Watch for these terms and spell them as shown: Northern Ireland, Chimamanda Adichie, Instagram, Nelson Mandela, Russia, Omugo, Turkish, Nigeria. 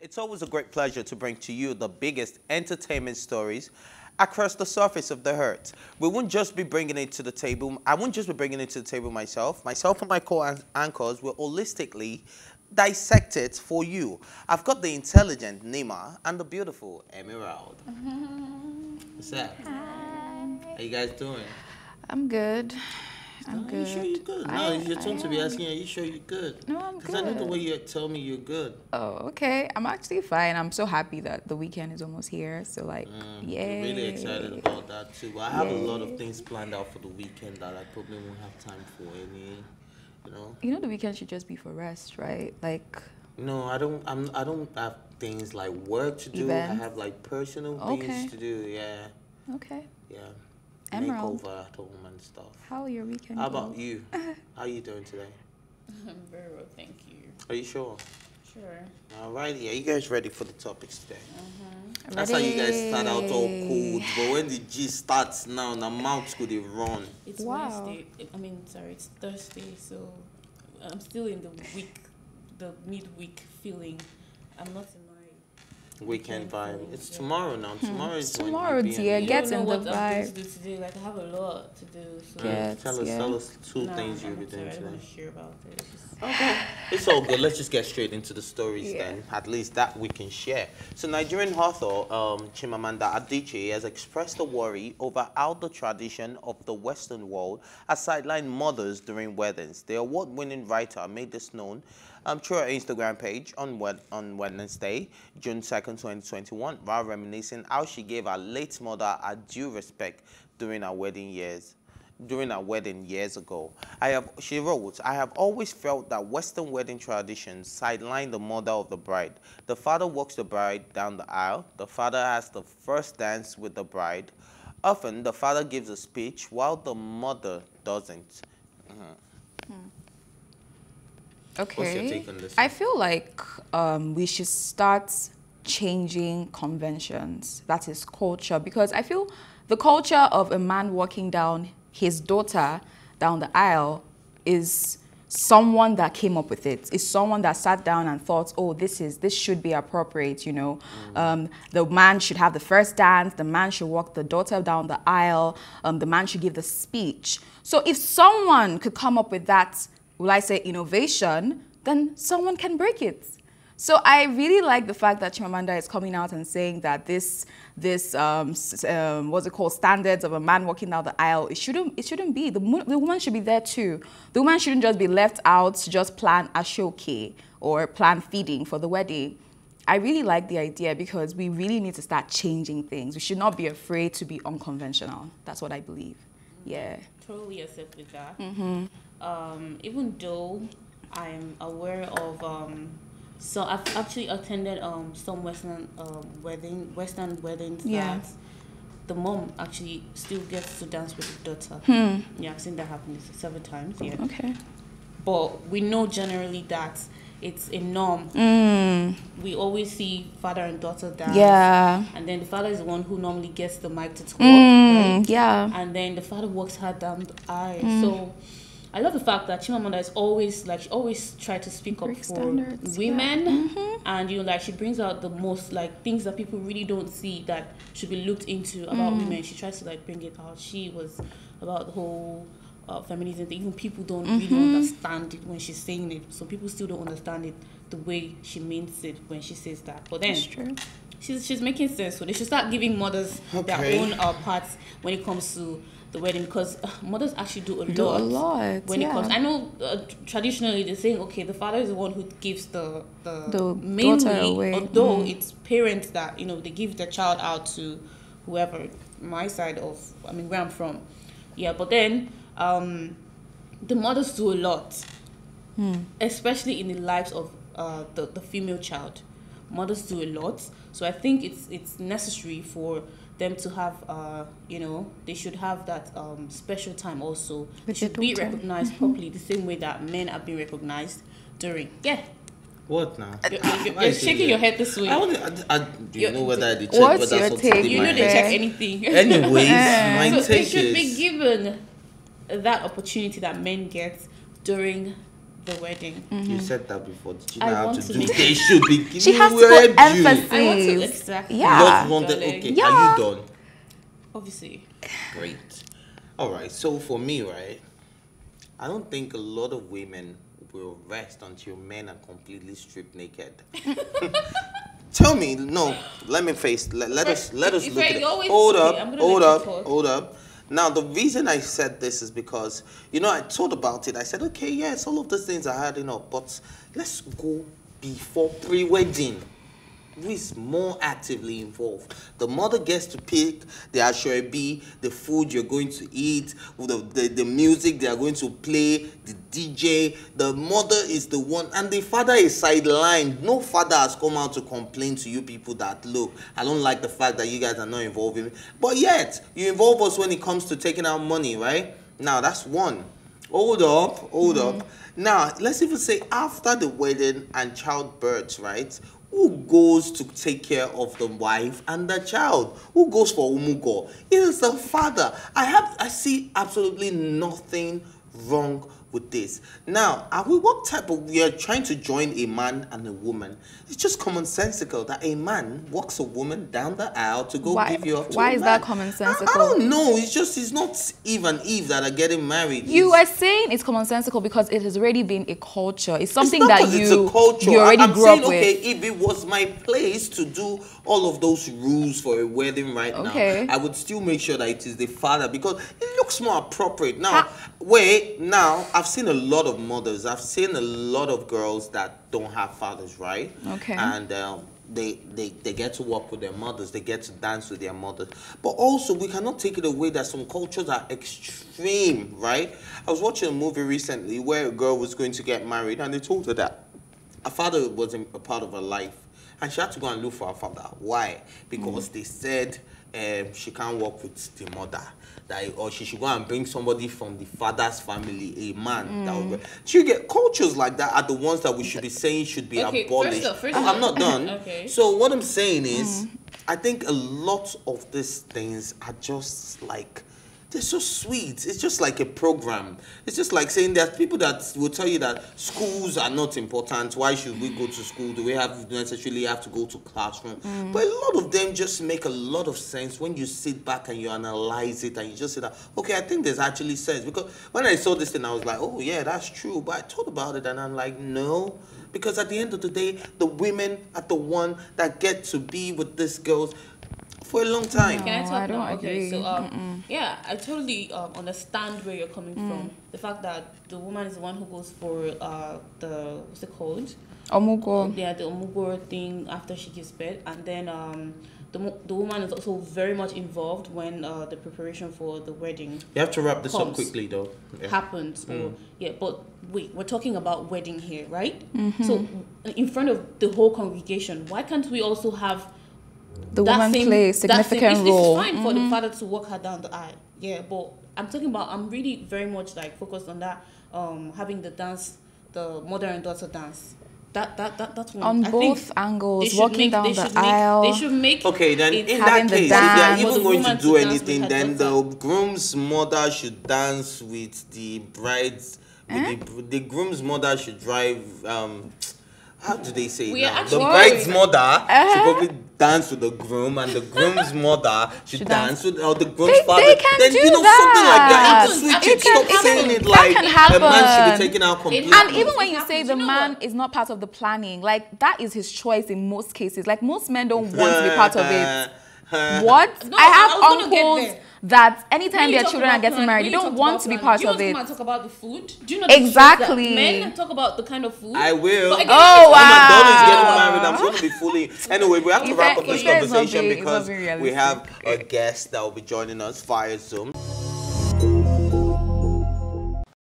It's always a great pleasure to bring to you the biggest entertainment stories across the surface of the earth. We won't just be bringing it to the table. I won't just be bringing it to the table myself. Myself and my co-anchors will holistically dissect it for you. I've got the intelligent Nima and the beautiful Emerald. What's up? Hi. How you guys doing? I'm good. I'm good. Are you sure you're good? No, it's your turn to be asking, are you sure you're good? No, I'm good. Because I know the way you tell me you're good. Oh, okay. I'm actually fine. I'm so happy that the weekend is almost here. So, like, yay. I'm really excited about that, too. I have a lot of things planned out for the weekend that I probably won't have time for any, you know? You know the weekend should just be for rest, right? Like... No, I don't have things like work to do. Events? I have, like, personal things to do, yeah. Okay. Yeah. Emerald. Makeover at home and stuff. How your weekend? How about you? How are you doing today? I'm very well, thank you. Are you sure? Sure. Alrighty, are you guys ready for the topics today? That's ready. How you guys start out all cold, but when the G starts now, the mouth could run. It's Wednesday. I mean, sorry, it's Thursday, so I'm still in the week, the midweek feeling. I'm not in weekend vibe. It's tomorrow now. Tomorrow is tomorrow, dear. Get in the vibe. To do today. Like, I have a lot to do. So tell us two things you'll be doing today. I don't want to hear about it. Okay, it's all good. Let's just get straight into the stories then. At least that we can share. So, Nigerian author Chimamanda Adichie has expressed a worry over how the tradition of the Western world has sidelined mothers during weddings. The award-winning writer made this known through her Instagram page on Wednesday, June 2nd, 2021, while reminiscing how she gave her late mother her due respect during her wedding years. She wrote, "I have always felt that Western wedding traditions sideline the mother of the bride. The father walks the bride down the aisle. The father has the first dance with the bride. Often, the father gives a speech while the mother doesn't." Okay. What's your take on this? I feel like we should start changing conventions. That is culture, because I feel the culture of a man walking down his daughter down the aisle is someone that came up with it. It's someone that sat down and thought, oh, this should be appropriate, you know. The man should have the first dance. The man should walk the daughter down the aisle. The man should give the speech. So if someone could come up with that, will I say innovation, then someone can break it. So I really like the fact that Chimamanda is coming out and saying that standards of a man walking down the aisle, it shouldn't be. The woman should be there too. The woman shouldn't just be left out to just plan a showcase or plan feeding for the wedding. I really like the idea because we really need to start changing things. We should not be afraid to be unconventional. That's what I believe. Yeah. Totally accept with that. Even though I'm aware of... So I've actually attended some Western weddings that the mom actually still gets to dance with the daughter. Yeah, I've seen that happen several times. Yeah. Okay. But we know generally that it's a norm. We always see father and daughter dance. Yeah. And then the father is the one who normally gets the mic to talk. Right? Yeah. And then the father walks her down the aisle. So. I love the fact that Chimamanda is always, like, she always tries to speak up for women. And, you know, like, she brings out the most, like, things that people really don't see that should be looked into about women. She tries to, like, bring it out. She was about the whole feminism thing. Even people don't really understand it when she's saying it. So people still don't understand it the way she means it when she says that. But then... That's true. She's making sense, so they should start giving mothers their own parts when it comes to the wedding, because mothers actually do a lot when it comes. I know traditionally they're saying, okay, the father is the one who gives the mainly away. Although it's parents that, you know, they give their child out to whoever. My side of, I mean, where I'm from, but then the mothers do a lot, especially in the lives of the female child. Mothers do a lot, so I think it's necessary for them to have, you know, they should have that special time also. They should be recognized properly, the same way that men are being recognized during. What now? You're shaking your head this way. Do you know whether they check whether something? You know they check anything. Anyways, so they should be given that opportunity that men get during the wedding. Mm-hmm. You said that before. Did you know how to do it? They should be giving she has to emphasis. I want to, exactly. Yeah. Okay, yeah. Are you done? Obviously. Great. All right. So for me, right, I don't think a lot of women will rest until men are completely stripped naked. Tell me, no. Let me face. Let us look at it. Hold up. Now, the reason I said this is because, you know, I thought about it. I said, okay, yes, all of these things are adding up, but let's go before pre-wedding. Who is more actively involved? The mother gets to pick the ashrebi, the food you're going to eat, the music they are going to play, the DJ. The mother is the one, and the father is sidelined. No father has come out to complain to you people that, look, I don't like the fact that you guys are not involving me. But yet, you involve us when it comes to taking out money, right? Now, that's one. Hold up. Now, let's even say after the wedding and childbirth, right? Who goes to take care of the wife and the child? Who goes for umugo? It is the father. I see absolutely nothing wrong with this. Now, we are trying to join a man and a woman. It's just commonsensical that a man walks a woman down the aisle to go give you up to a man. Why is that commonsensical? I don't know. It's just, it's not Eve and Eve that are getting married. You are saying it's commonsensical because it has already been a culture. It's something that you already grew up with. I'm saying, okay, if it was my place to do all of those rules for a wedding right now, I would still make sure that it is the father because it looks more appropriate. Now, I've seen a lot of mothers. I've seen a lot of girls that don't have fathers, right? Okay. And they get to work with their mothers. They get to dance with their mothers. But also, we cannot take it away that some cultures are extreme, right? I was watching a movie recently where a girl was going to get married, and they told her that her father wasn't a part of her life. And she had to go and look for her father. Why? Because they said she can't work with the mother. Or she should go and bring somebody from the father's family, a man. So you get cultures like that are the ones that we should be saying should be abolished. I'm not done. Okay. So what I'm saying is, I think a lot of these things are just like, they're so sweet. It's just like a program. It's just like saying there's people that will tell you that schools are not important. Why should we go to school? Do we necessarily have to go to classroom? But a lot of them just make a lot of sense when you sit back and you analyze it and you just say that, okay, I think there's actually sense. Because when I saw this thing, I was like, oh, yeah, that's true. But I thought about it and I'm like, no. Because at the end of the day, the women are the one that get to be with these girls for a long time. No, can I talk now? Okay, so yeah, I totally understand where you're coming from. The fact that the woman is the one who goes for the what's it called? Omugo. Yeah, the omugo thing after she gives birth, and then the woman is also very much involved when the preparation for the wedding. You have to wrap this up quickly, though. Yeah. Happens. Yeah, but wait, we're talking about wedding here, right? So in front of the whole congregation, why can't we also have the woman plays significant role? It's fine for the father to walk her down the aisle. Yeah, but I'm talking about, I'm really very much like focused on that, having the dance, the mother and daughter dance. That one. On both angles, walking down the aisle. They should make. Okay, then in that case, if they are even going to do anything, then the groom's mother should dance with the bride's. The groom's mother should drive. How do they say it now? The bride's mother should probably dance with the groom, and the groom's mother should dance with the groom's father. They can then do that. Something like that. Stop saying it like a man should be taken out completely. And even when you say the man is not part of the planning, like that is his choice in most cases. Like most men don't want to be part of it. What? No, I have uncles that anytime their children are getting married, you don't want to be part of it. Do you want to talk about the food? Do you know exactly? Men talk about the kind of food. I will. Oh wow! My daughter's getting married. I'm going to be fully. Anyway, we have to wrap up this conversation because we have a guest that will be joining us via Zoom.